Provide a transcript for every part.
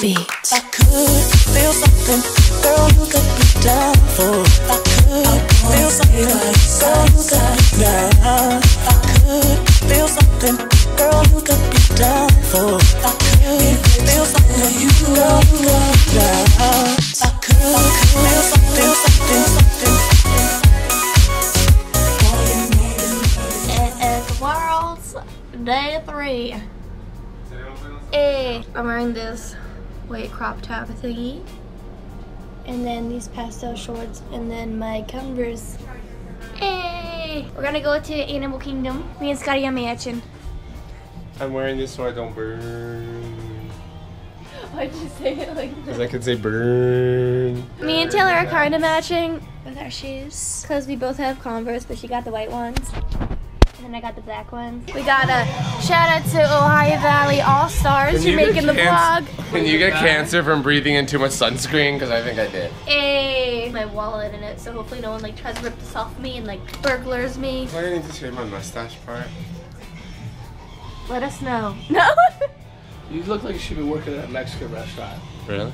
feet. I could feel something, girl, you could be down for it. I could feel something, girl, you could be down. I could feel something, girl, you could be down for it. I could feel something, you girl, you could be down. I could feel something, something, something. Day 3. Hey. I'm wearing this white crop top thingy, and then these pastel shorts, and then my Converse. Hey. We're gonna go to Animal Kingdom. Me and Scotty are matching. I'm wearing this so I don't burn. Why'd you say it like that? Because I could say burn. Me and Taylor are kind of matching with our shoes, because we both have Converse, but she got the white ones. And I got the black ones. We got a shout out to Ohio Valley All Stars for making the vlog. Can you get cancer from breathing in too much sunscreen? Because I think I did. Hey, my wallet in it, so hopefully no one like tries to rip this off me and like burglars me. Why didn't you shave my mustache part? Let us know. No. You look like you should be working at a Mexican restaurant. Really?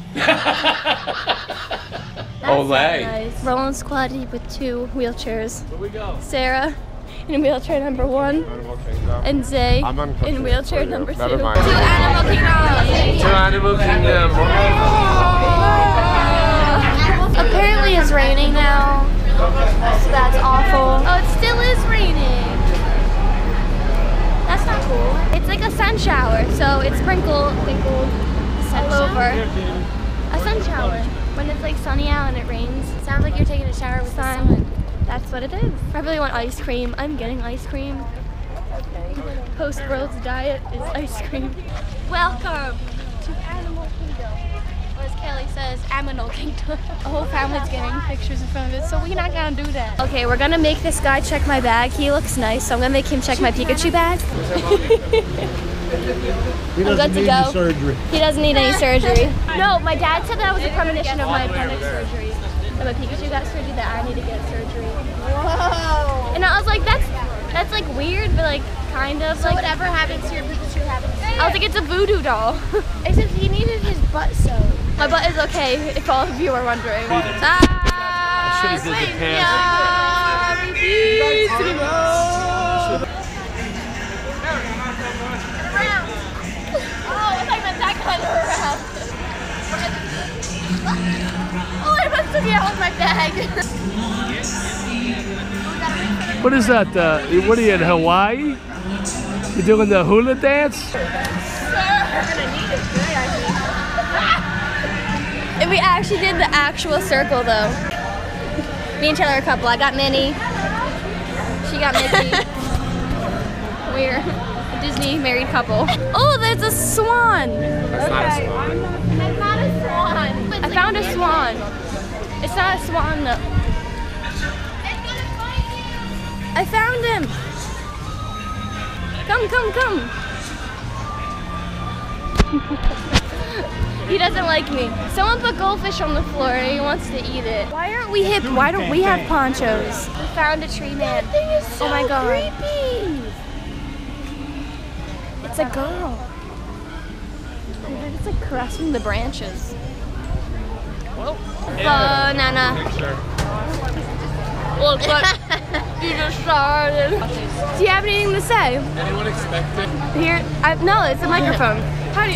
Olay. Nice. Rolling squad with 2 wheelchairs. Where we go? Sarah in wheelchair number 1, and Zay in wheelchair number 2. To Animal Kingdom! To Animal Kingdom! Oh. Apparently it's raining now, so that's awful. Oh, it still is raining! That's not cool. It's like a sun shower, so it's sprinkled all over. A sun shower. When it's like sunny out and it rains, it sounds like you're taking a shower with sun. That's what it is. I really want ice cream. I'm getting ice cream. Okay. Post-World's diet is ice cream. Welcome to Animal Kingdom. Or as Kelly says, Aminal Kingdom. The whole family's getting pictures in front of it, so we're not gonna do that. Okay, we're gonna make this guy check my bag. He looks nice, so I'm gonna make him check my Pikachu bag. I'm good to go. Surgery. He doesn't need any surgery. No, my dad said that was a premonition of my appendix surgery. But Pikachu got surgery that I need to get surgery. Whoa! And I was like, that's like weird, but like kind of. So like, whatever happens to your Pikachu happens to you. I was like, it's a voodoo doll. Except he needed his butt sewed. My butt is okay, if all of you are wondering. I should have did the pants. Oh, if I meant that kind of around. Oh, I must have yelled my bag. What is that? What are you in Hawaii? You doing the hula dance? Sir, we're gonna need it today, I think. And we actually did the actual circle though. Me and Taylor are a couple. I got Minnie. She got Mickey. We're a Disney married couple. Oh, there's a swan. That's okay. Not a swan. I found a swan. It's not a swan though. I found him. Come. He doesn't like me. Someone put goldfish on the floor and he wants to eat it. Why aren't we hip? Why don't we have ponchos? We found a tree man. That thing is so creepy. It's a girl. It's like caressing the branches. Well, banana. Well, but you just started. Do you have anything to say? Anyone expect it? Here, no, it's a microphone. How do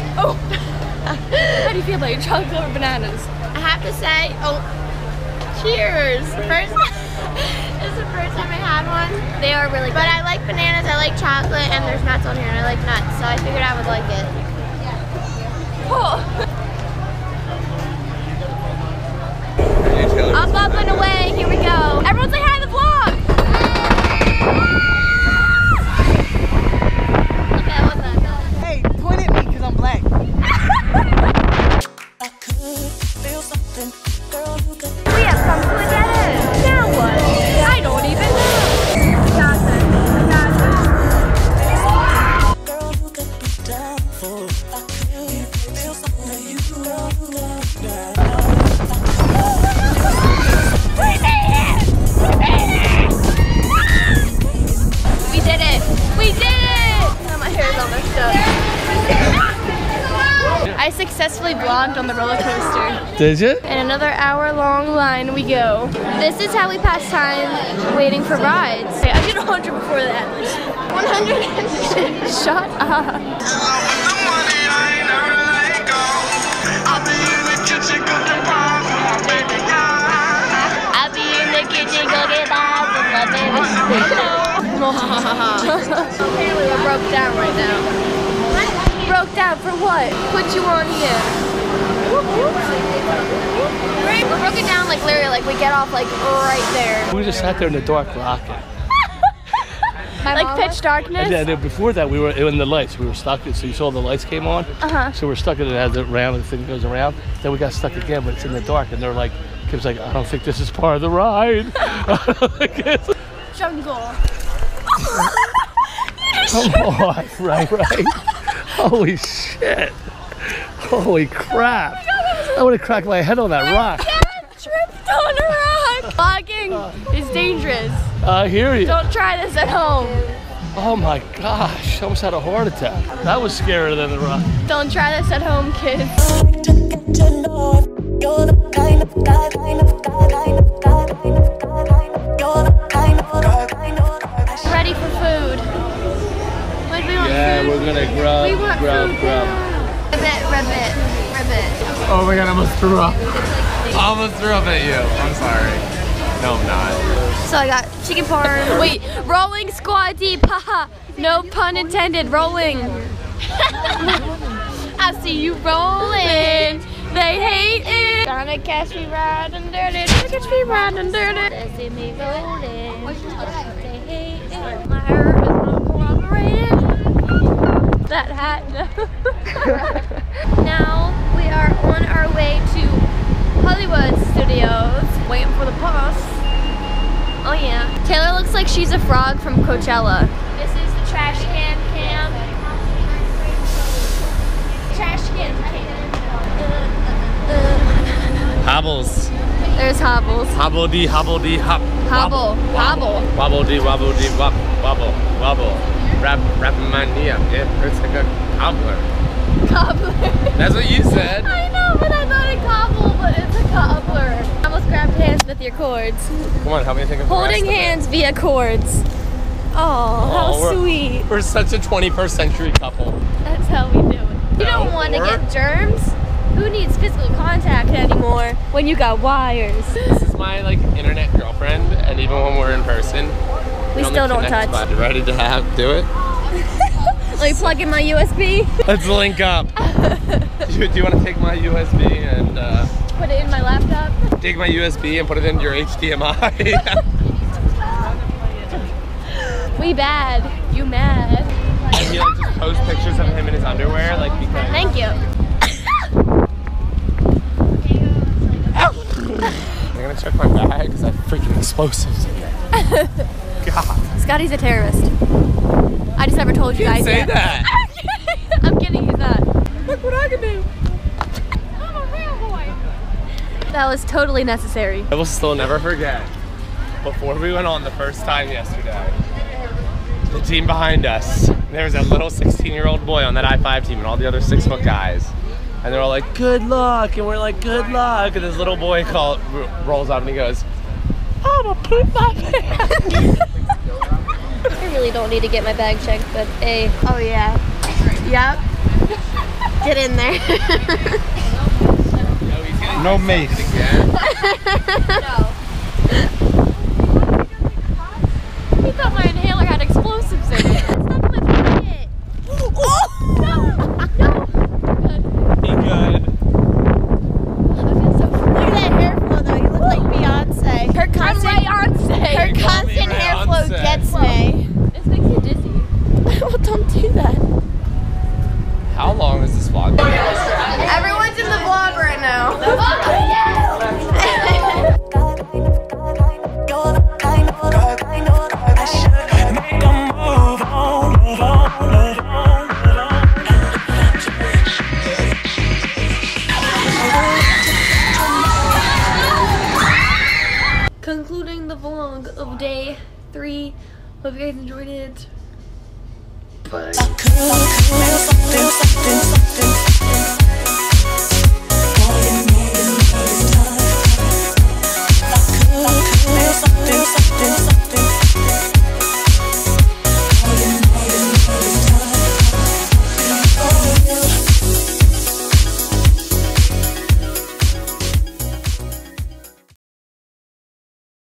you feel about your chocolate over bananas? I have to say, oh, cheers. First, it's the first time I had one. They are really good. But I like bananas, I like chocolate, and there's nuts on here, and I like nuts, so I figured I would like it. Up and away, here we go. Everyone say hi to the vlog! Okay, I wasn't done. Hey, point at me because I'm black. We have come to a dead end. Now what? I don't even know. We did it! Now my hair is all messed up. I successfully vlogged on the roller coaster. Did you? And another hour-long line we go. This is how we pass time waiting for rides. Okay, I did 100 before that. 100. Shut up. Apparently we're broke down right now. Broke down for what? Put you on here. We're broken down like literally, like we get off like right there. We just sat there in the dark rocking. Like pitch darkness? Yeah, before that we were in the lights. We were stuck, so you saw the lights came on. So we're stuck in it as it round, the thing goes around. Then we got stuck again, but it's in the dark and they're like, Kim's like, I don't think this is part of the ride. Jungle. Come on, right. Holy shit. Holy crap. Oh, I would have cracked my head on that rock. Dad tripped on a rock. Vlogging is dangerous. I hear you. Don't try this at home. Oh my gosh, I almost had a heart attack. That was scarier than the rock. Don't try this at home, kids. You're the kind of guy, ready for food. What do we want? Yeah, food? We're gonna grub. Ribbit. Oh my god, I almost threw up. Almost threw up at you. I'm sorry. No, I'm not. So I got chicken parm. Wait, rolling squad deep. Haha. No pun intended. Rolling. I see you rolling. They hate it. Gonna catch me riding dirty. They see me rolling. They hate it. My hair is not cooperating. That hat, no. Now we are on our way to Hollywood Studios. Waiting for the bus. Oh yeah. Taylor looks like she's a frog from Coachella. This is the trash can cam. Trash can cam. Hobbles. There's hobbles. Hobbledy, hobbledy, hop. Hobble. Wobble. Wobbledy, wobbledy, wop. Wobble. Wobble. Wrapping my knee up. It hurts like a cobbler. Cobbler. That's what you said. I know, but I thought a cobble, but it's a cobbler. I almost grabbed hands with your cords. Come on, help me think of holding hands via cords. Oh, how sweet. We're such a 21st century couple. That's how we do it. You don't want to get germs. Who needs physical contact anymore when you got wires? This is my like internet girlfriend, and even when we're in person, we still don't touch. You ready to do it? Let me plug in my USB. Let's link up. Do you want to take my USB and put it in my laptop? Take my USB and put it in your HDMI. We bad. You mad? And he like just posts pictures of him in his underwear, like because. Thank you. I'm gonna check my bag because I have freaking explosives in there. God. Scotty's a terrorist. I just never told you guys say yet. That. I'm kidding you that. Look what I can do. I'm a real boy. That was totally necessary. I will still never forget. Before we went on the first time yesterday, the team behind us, there was that little 16-year-old boy on that I-5 team and all the other 6-foot guys. And they're all like, good luck, and we're like, good luck. And this little boy rolls up and he goes, I'm gonna poop my pants. I really don't need to get my bag checked, but hey. Oh yeah. Yep. Get in there. No mace. No. He thought my inhaler had explosives in it. Stop lifting it. Oh! No! Good. I feel so free. Look at that hair flow though, you look like Beyonce. Her constant hair flow gets me. This makes you dizzy. Well, don't do that. How long is this vlog? Everyone's in the vlog right now. Concluding the vlog of day 3. Hope you guys enjoyed it. Bye.